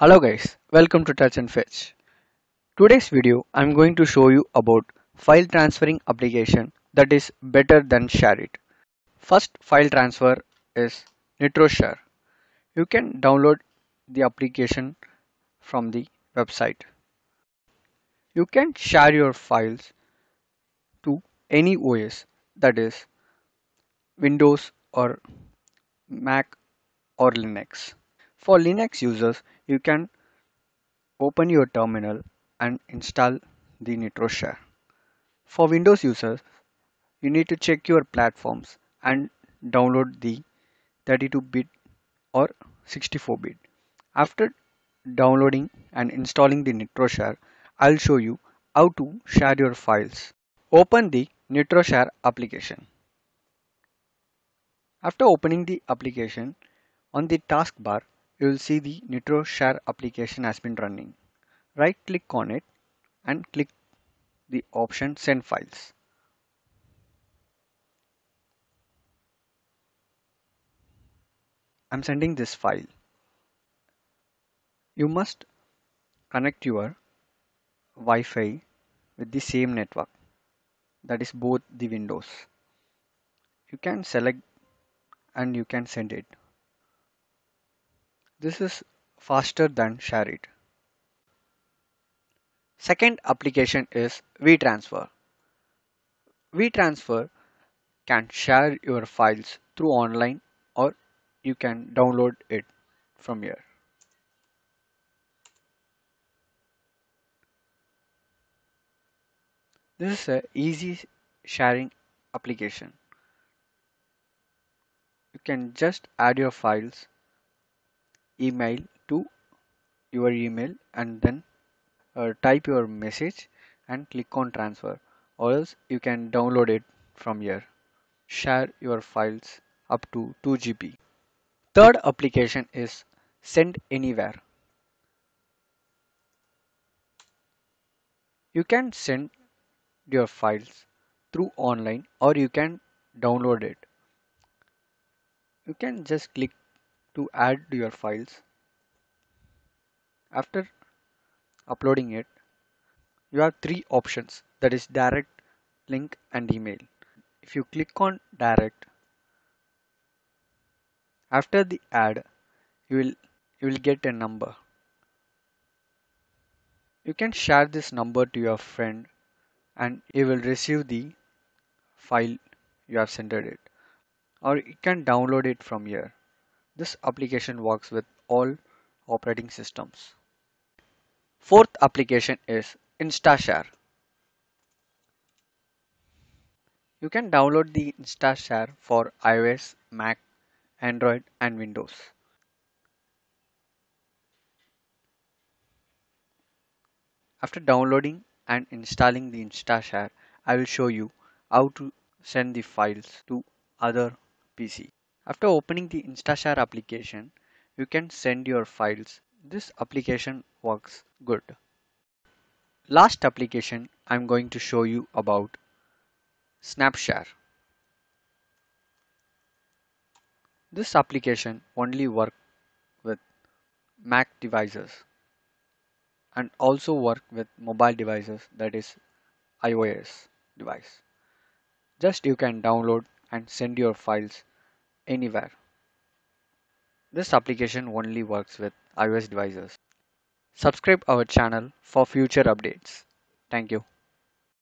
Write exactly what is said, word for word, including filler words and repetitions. Hello guys, welcome to Touch and Fetch. Today's video I'm going to show you about file transferring application that is better than ShareIt. First file transfer is NitroShare. You can download the application from the website. You can share your files to any O S, that is Windows or Mac or Linux. For Linux users, you can open your terminal and install the NitroShare. For Windows users, you need to check your platforms and download the thirty-two bit or sixty-four bit. After downloading and installing the NitroShare, I'll show you how to share your files. Open the NitroShare application. After opening the application, on the taskbar, you will see the NitroShare application has been running. Right click on it and click the option Send Files. I'm sending this file. You must connect your Wi-Fi with the same network, that is both the windows. You can select and you can send it. This is faster than ShareIt. Second application is vTransfer. vTransfer can share your files through online, or you can download it from here. This is an easy sharing application. You can just add your files, email to your email, and then uh, type your message and click on transfer, or else you can download it from here. Share your files up to two gigabytes. Third application is Send Anywhere. You can send your files through online, or you can download it. You can just click to add your files. After uploading it, you have three options, that is direct, link and email. If you click on direct, after the add you will you will get a number. You can share this number to your friend and you will receive the file you have sent it, or you can download it from here. This application works with all operating systems. Fourth application is InstaShare. You can download the InstaShare for iOS, Mac, Android and Windows. After downloading and installing the InstaShare, I will show you how to send the files to other P C. After opening the InstaShare application, you can send your files. This application works good. Last application I'm going to show you about SnapShare. This application only works with Mac devices and also work with mobile devices, that is iOS device. Just you can download and send your files anywhere. This application only works with iOS devices. Subscribe our channel for future updates. Thank you.